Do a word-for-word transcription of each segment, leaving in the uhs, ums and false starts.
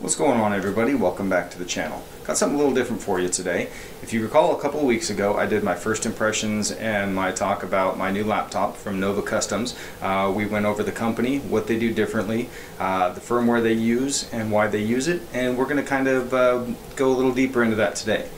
What's going on, everybody? Welcome back to the channel. Got something a little different for you today. If you recall, a couple of weeks ago I did my first impressions and my talk about my new laptop from NovaCustom. Uh, we went over the company, what they do differently, uh, the firmware they use and why they use it, and we're going to kind of uh, go a little deeper into that today.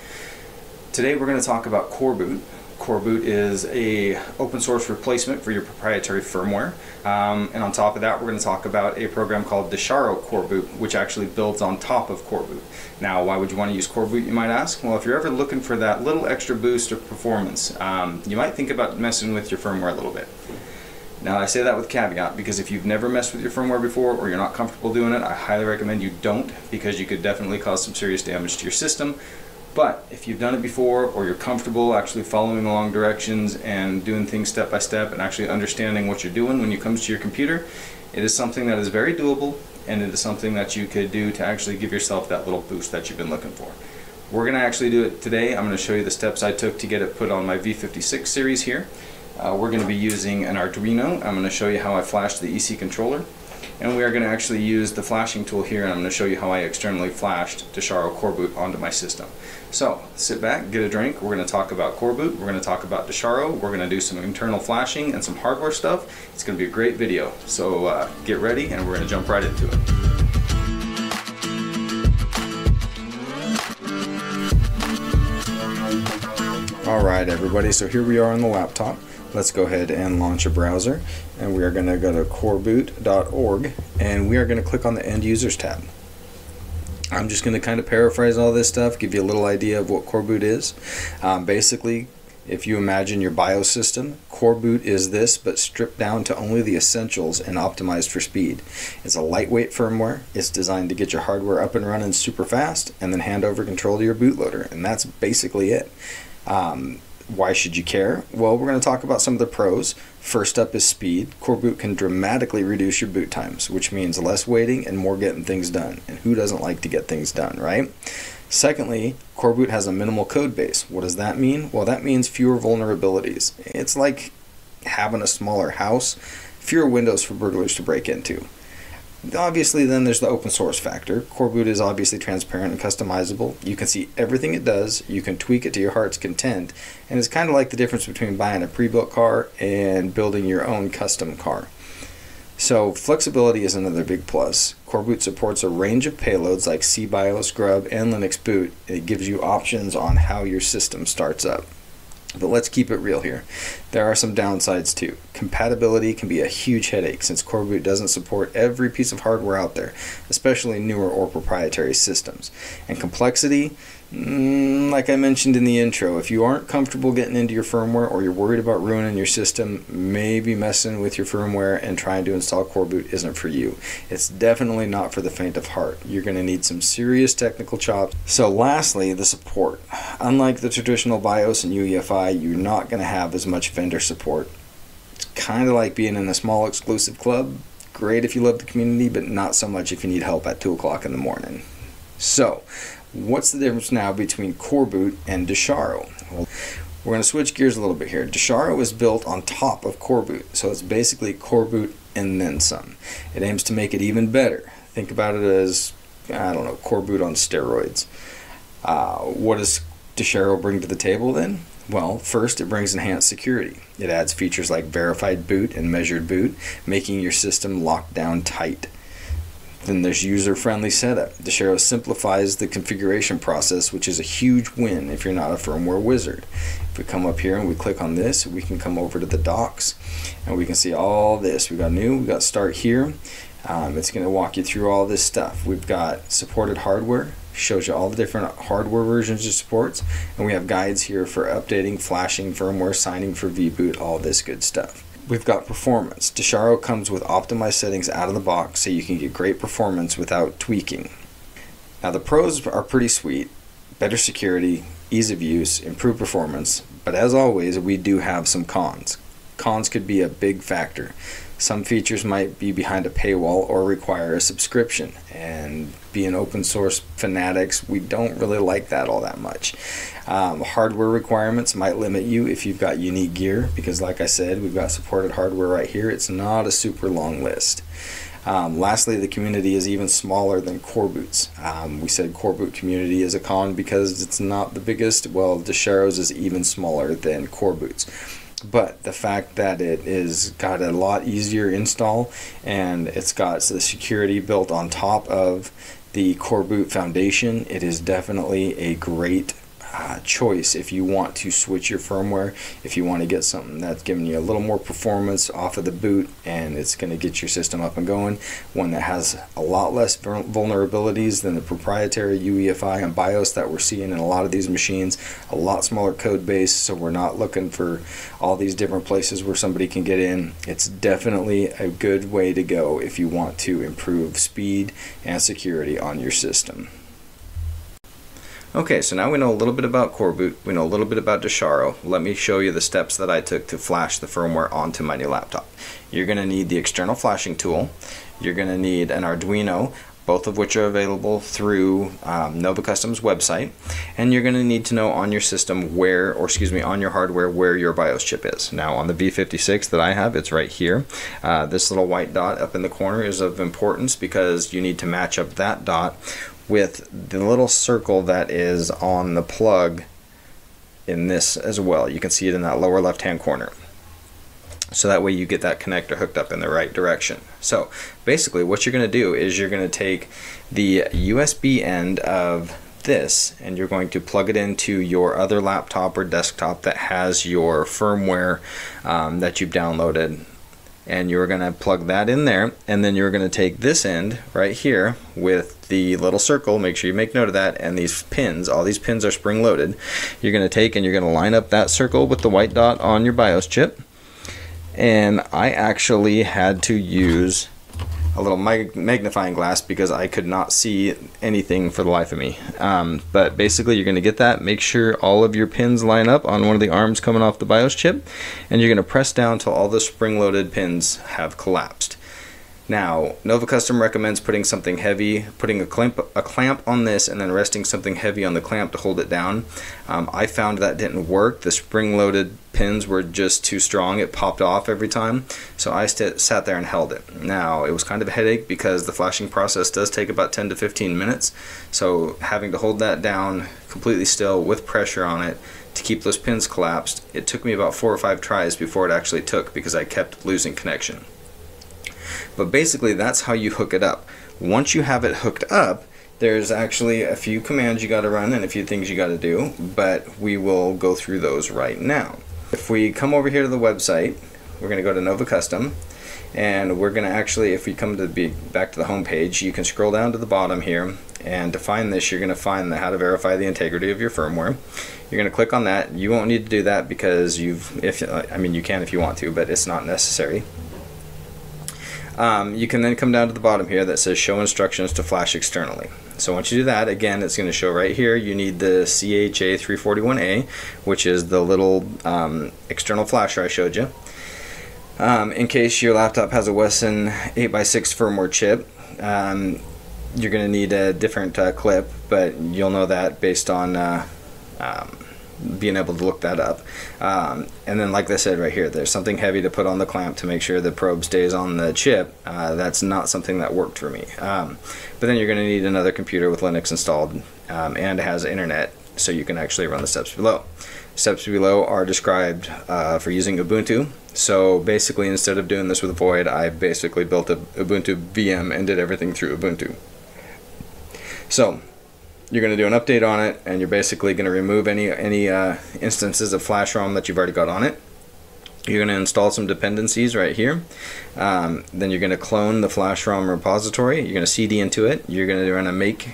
Today we're going to talk about Coreboot. Coreboot is a open source replacement for your proprietary firmware, um, and on top of that we're going to talk about a program called Dasharo Coreboot, which actually builds on top of Coreboot. Now, why would you want to use Coreboot, you might ask? Well, if you're ever looking for that little extra boost of performance, um, you might think about messing with your firmware a little bit. Now, I say that with caveat, because if you've never messed with your firmware before or you're not comfortable doing it, I highly recommend you don't, because you could definitely cause some serious damage to your system. But if you've done it before, or you're comfortable actually following along directions and doing things step by step and actually understanding what you're doing when it comes to your computer, it is something that is very doable, and it is something that you could do to actually give yourself that little boost that you've been looking for. We're going to actually do it today. I'm going to show you the steps I took to get it put on my V fifty-six series here. Uh, we're going to be using an Arduino. I'm going to show you how I flashed the E C controller. And we are going to actually use the flashing tool here, and I'm going to show you how I externally flashed Dasharo Coreboot onto my system. So sit back, get a drink, we're going to talk about Coreboot, we're going to talk about Dasharo, we're going to do some internal flashing and some hardware stuff. It's going to be a great video, so uh, get ready and we're going to jump right into it. Alright everybody, so here we are on the laptop. Let's go ahead and launch a browser, and we are going to go to coreboot dot org, and we are going to click on the End Users tab. I'm just going to kind of paraphrase all this stuff, give you a little idea of what Coreboot is. Um, basically, if you imagine your BIOS system, Coreboot is this, but stripped down to only the essentials and optimized for speed. It's a lightweight firmware. It's designed to get your hardware up and running super fast, and then hand over control to your bootloader, and that's basically it. Um, Why should you care? Well, we're going to talk about some of the pros. First up is speed. Coreboot can dramatically reduce your boot times, which means less waiting and more getting things done. And who doesn't like to get things done, right? Secondly, Coreboot has a minimal code base. What does that mean? Well, that means fewer vulnerabilities. It's like having a smaller house, fewer windows for burglars to break into. Obviously, then there's the open source factor. Coreboot is obviously transparent and customizable. You can see everything it does, you can tweak it to your heart's content, and it's kind of like the difference between buying a pre-built car and building your own custom car. So flexibility is another big plus. Coreboot supports a range of payloads like C BIOS, Grub, and Linux Boot. It gives you options on how your system starts up. But let's keep it real here. There are some downsides too. Compatibility can be a huge headache, since Coreboot doesn't support every piece of hardware out there, especially newer or proprietary systems. And complexity, like I mentioned in the intro, if you aren't comfortable getting into your firmware, or you're worried about ruining your system, maybe messing with your firmware and trying to install Coreboot isn't for you. It's definitely not for the faint of heart. You're going to need some serious technical chops. So lastly, the support. Unlike the traditional BIOS and U E F I, you're not going to have as much vendor support. It's kind of like being in a small exclusive club. Great if you love the community, but not so much if you need help at two o'clock in the morning. So, what's the difference now between Coreboot and Dasharo? Well, we're going to switch gears a little bit here. Dasharo is built on top of Coreboot, so it's basically Coreboot and then some. It aims to make it even better. Think about it as, I don't know, Coreboot on steroids. Uh, what does Dasharo bring to the table then? Well, first, it brings enhanced security. It adds features like verified boot and measured boot, making your system locked down tight. Then there's user-friendly setup. Dasharo simplifies the configuration process, which is a huge win if you're not a firmware wizard. If we come up here and we click on this, we can come over to the docs, and we can see all this. We've got new, we've got start here. Um, it's going to walk you through all this stuff. We've got supported hardware. Shows you all the different hardware versions it supports, and we have guides here for updating, flashing firmware, signing for V boot, all this good stuff. We've got performance. Dasharo comes with optimized settings out of the box, so you can get great performance without tweaking. Now, the pros are pretty sweet. Better security, ease of use, improved performance, but as always, we do have some cons. Cons could be a big factor. Some features might be behind a paywall or require a subscription, and being open source fanatics, we don't really like that all that much. Um, hardware requirements might limit you if you've got unique gear, because like I said, we've got supported hardware right here. It's not a super long list. Um, lastly, the community is even smaller than Coreboot's. Um, we said Coreboot community is a con because it's not the biggest. Well, Dasharo's is even smaller than Coreboot's. But the fact that it is got a lot easier install, and it's got the security built on top of the Coreboot foundation, it is definitely a great Uh, choice if you want to switch your firmware, if you want to get something that's giving you a little more performance off of the boot, and it's going to get your system up and going, one that has a lot less vulnerabilities than the proprietary U E F I and BIOS that we're seeing in a lot of these machines, a lot smaller code base, so we're not looking for all these different places where somebody can get in. It's definitely a good way to go if you want to improve speed and security on your system. Okay, so now we know a little bit about Coreboot, we know a little bit about Dasharo. Let me show you the steps that I took to flash the firmware onto my new laptop. You're going to need the external flashing tool, you're going to need an Arduino, both of which are available through um, NovaCustom's website, and you're going to need to know on your system where, or excuse me, on your hardware where your BIOS chip is. Now on the V fifty-six that I have, it's right here. Uh, this little white dot up in the corner is of importance because you need to match up that dot with the little circle that is on the plug in this as well. You can see it in that lower left hand corner. So that way you get that connector hooked up in the right direction. So basically what you're going to do is you're going to take the U S B end of this and you're going to plug it into your other laptop or desktop that has your firmware um, that you've downloaded. And you're going to plug that in there, and then you're going to take this end right here with the little circle, make sure you make note of that, and these pins, all these pins are spring loaded. You're going to take and you're going to line up that circle with the white dot on your BIOS chip. And I actually had to use a little mag magnifying glass because I could not see anything for the life of me. Um, but basically you're going to get that, make sure all of your pins line up on one of the arms coming off the BIOS chip, and you're going to press down till all the spring-loaded pins have collapsed. Now, NovaCustom recommends putting something heavy, putting a clamp, a clamp on this and then resting something heavy on the clamp to hold it down. Um, I found that didn't work. The spring-loaded pins were just too strong. It popped off every time. So I st sat there and held it. Now, it was kind of a headache because the flashing process does take about ten to fifteen minutes. So having to hold that down completely still with pressure on it to keep those pins collapsed, it took me about four or five tries before it actually took because I kept losing connection. But basically that's how you hook it up. Once you have it hooked up, there's actually a few commands you got to run and a few things you got to do, but we will go through those right now. If we come over here to the website, we're going to go to NovaCustom, and we're going to actually, if we come to be back to the home page, you can scroll down to the bottom here, and to find this you're going to find the how to verify the integrity of your firmware. You're going to click on that. You won't need to do that because you've, if I mean you can if you want to, but it's not necessary. Um, you can then come down to the bottom here that says show instructions to flash externally. So once you do that, again, it's going to show right here you need the C H A three forty-one A, which is the little um, external flasher I showed you. Um, in case your laptop has a Wesson eight by six firmware chip, um, you're going to need a different uh, clip, but you'll know that based on uh, um, being able to look that up. Um, and then like I said right here, there's something heavy to put on the clamp to make sure the probe stays on the chip. Uh, that's not something that worked for me. Um, but then you're going to need another computer with Linux installed um, and has internet so you can actually run the steps below. Steps below are described uh, for using Ubuntu. So basically instead of doing this with Void, I basically built a Ubuntu V M and did everything through Ubuntu. So you're going to do an update on it, and you're basically going to remove any any uh, instances of flashrom that you've already got on it. You're going to install some dependencies right here. Um, then you're going to clone the flashrom repository. You're going to C D into it. You're going to run a make,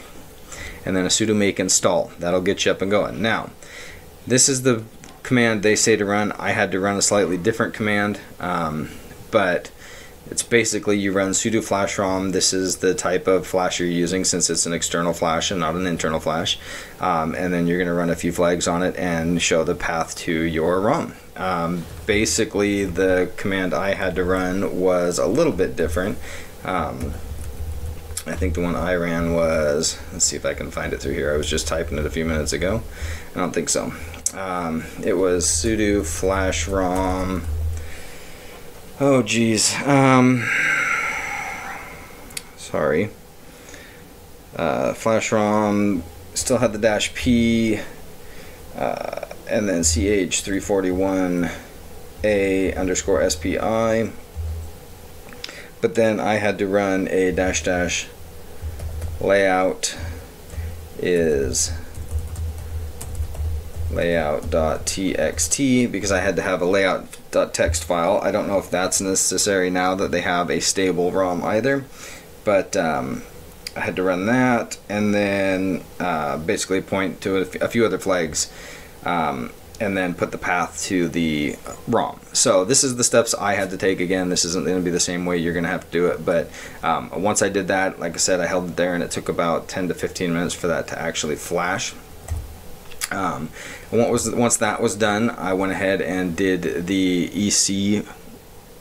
and then a sudo make install. That'll get you up and going. Now, this is the command they say to run. I had to run a slightly different command, um, but it's basically you run sudo flashrom. This is the type of flash you're using since it's an external flash and not an internal flash. Um, and then you're going to run a few flags on it and show the path to your ROM. Um, basically, the command I had to run was a little bit different. Um, I think the one I ran was, let's see if I can find it through here. I was just typing it a few minutes ago. I don't think so. Um, it was sudo flashrom. Oh geez, um, sorry. Uh, flashrom still had the dash P, uh, and then C H three forty-one A underscore S P I. But then I had to run a dash dash layout is layout.txt because I had to have a layout.txt file. I don't know if that's necessary now that they have a stable ROM either, but um, I had to run that and then uh, basically point to a, a few other flags um, and then put the path to the ROM. So this is the steps I had to take. Again, this isn't going to be the same way you're going to have to do it, but um, once I did that, like I said, I held it there and it took about ten to fifteen minutes for that to actually flash. Um, and what was, once that was done, I went ahead and did the E C,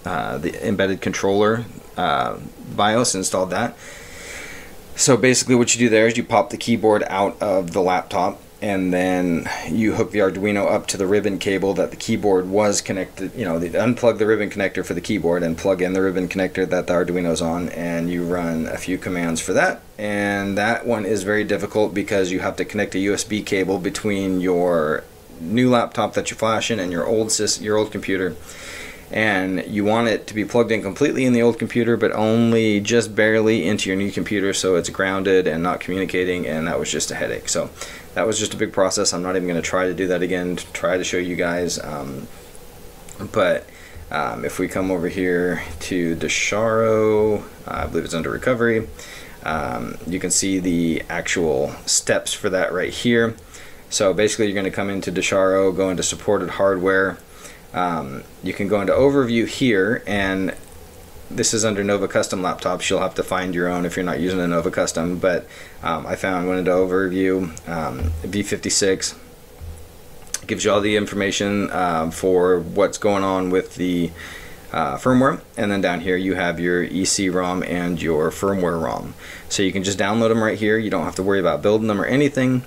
uh, the embedded controller uh, BIOS, installed that. So basically what you do there is you pop the keyboard out of the laptop and then you hook the Arduino up to the ribbon cable that the keyboard was connected, you know, unplug the ribbon connector for the keyboard and plug in the ribbon connector that the Arduino's on, and you run a few commands for that. And that one is very difficult because you have to connect a U S B cable between your new laptop that you're flashing and your old your old computer. And you want it to be plugged in completely in the old computer but only just barely into your new computer so it's grounded and not communicating, and that was just a headache. So that was just a big process. I'm not even going to try to do that again to try to show you guys, um, but um, if we come over here to Dasharo, I believe it's under recovery, um, you can see the actual steps for that right here. So basically you're going to come into Dasharo, go into supported hardware. Um, you can go into overview here, and this is under NovaCustom laptops. You'll have to find your own if you're not using a NovaCustom, but um, I found went into overview, um, V fifty-six gives you all the information uh, for what's going on with the uh, firmware, and then down here you have your E C ROM and your firmware ROM. So you can just download them right here. You don't have to worry about building them or anything.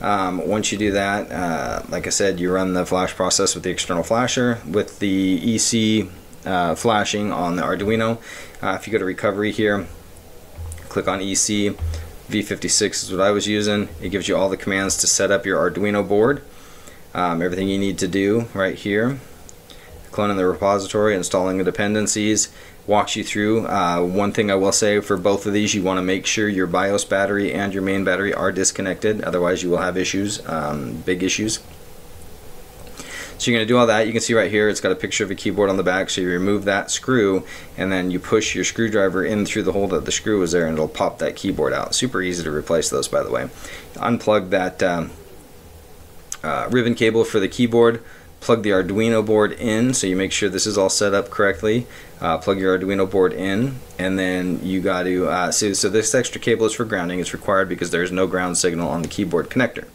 Um, once you do that, uh, like I said, you run the flash process with the external flasher with the E C uh, flashing on the Arduino. Uh, if you go to recovery here, click on E C, V fifty-six is what I was using. It gives you all the commands to set up your Arduino board, um, everything you need to do right here, cloning the repository, installing the dependencies, walks you through. Uh, one thing I will say for both of these, you want to make sure your BIOS battery and your main battery are disconnected, otherwise you will have issues, um, big issues. So you're going to do all that. You can see right here it's got a picture of a keyboard on the back, so you remove that screw and then you push your screwdriver in through the hole that the screw was there and it'll pop that keyboard out. Super easy to replace those, by the way. Unplug that um, uh, ribbon cable for the keyboard. Plug the Arduino board in, so you make sure this is all set up correctly. Uh, plug your Arduino board in, and then you got to uh, so, so this extra cable is for grounding. It's required because there is no ground signal on the keyboard connector.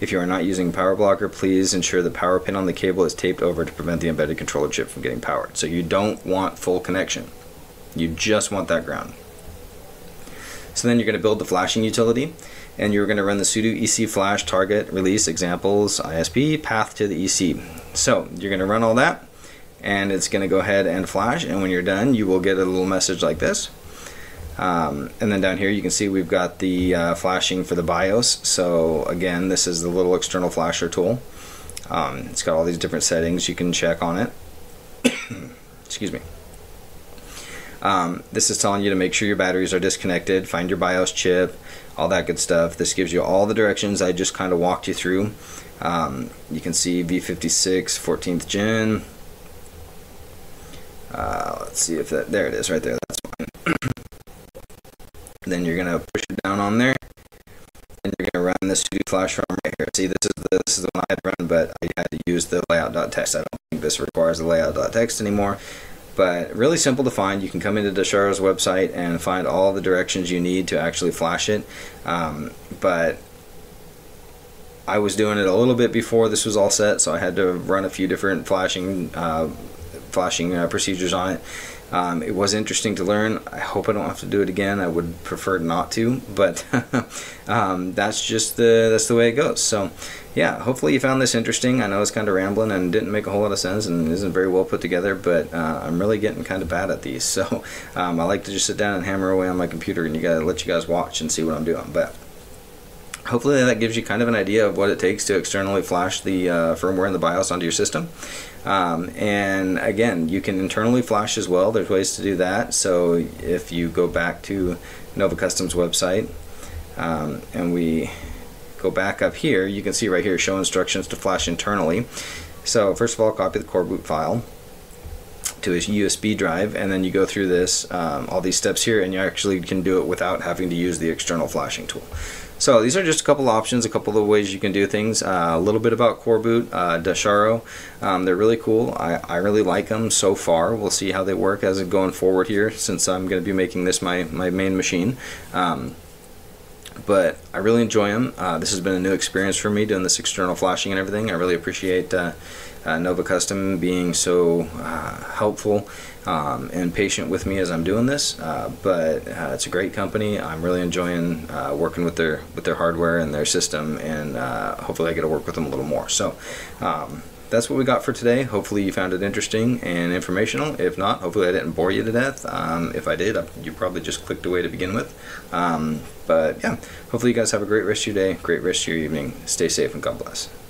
If you are not using a power blocker, please ensure the power pin on the cable is taped over to prevent the embedded controller chip from getting powered. So you don't want full connection, you just want that ground. So then you're going to build the flashing utility, and you're going to run the sudo E C flash target release examples I S P path to the E C. So you're going to run all that, and it's going to go ahead and flash, and when you're done you will get a little message like this. Um, and then down here you can see we've got the uh, flashing for the BIOS. So again, this is the little external flasher tool. Um, it's got all these different settings you can check on it. Excuse me. Um, this is telling you to make sure your batteries are disconnected, find your BIOS chip, all that good stuff. This gives you all the directions I just kind of walked you through. Um, you can see V fifty-six, fourteenth gen. Uh, let's see if that, there it is right there, that's mine. Then you're going to push it down on there, and you're going to run this sudo flashrom right here. See, this is, the, this is the one I had run, but I had to use the layout.txt. I don't think this requires the layout.txt anymore. But really simple to find. You can come into Dasharo's website and find all the directions you need to actually flash it. Um, but I was doing it a little bit before this was all set, so I had to run a few different flashing uh, flashing uh, procedures on it. Um, it was interesting to learn. I hope I don't have to do it again. I would prefer not to, but um, that's just the that's the way it goes. So yeah, hopefully you found this interesting. I know it's kind of rambling and didn't make a whole lot of sense and isn't very well put together, but uh, I'm really getting kind of bad at these, so um, I like to just sit down and hammer away on my computer and you gotta let you guys watch and see what I'm doing. But hopefully that gives you kind of an idea of what it takes to externally flash the uh, firmware and the BIOS onto your system. Um, and again, you can internally flash as well. There's ways to do that. So if you go back to NovaCustom's website um, and we go back up here, you can see right here, show instructions to flash internally. So first of all, copy the Coreboot file to a U S B drive, and then you go through this um, all these steps here, and you actually can do it without having to use the external flashing tool. So these are just a couple options, a couple of ways you can do things. Uh, a little bit about Coreboot, uh, Dasharo. Um, they're really cool. I, I really like them so far. We'll see how they work as I'm going forward here, since I'm going to be making this my, my main machine. Um, but I really enjoy them. Uh, this has been a new experience for me, doing this external flashing and everything. I really appreciate uh, uh, NovaCustom being so uh, helpful um, and patient with me as I'm doing this, uh, but uh, it's a great company. I'm really enjoying uh, working with their with their hardware and their system, and uh, hopefully I get to work with them a little more. So um, that's what we got for today. Hopefully you found it interesting and informational. If not, hopefully I didn't bore you to death. Um, if I did, I, you probably just clicked away to begin with. Um, but yeah, hopefully you guys have a great rest of your day, great rest of your evening. Stay safe and God bless.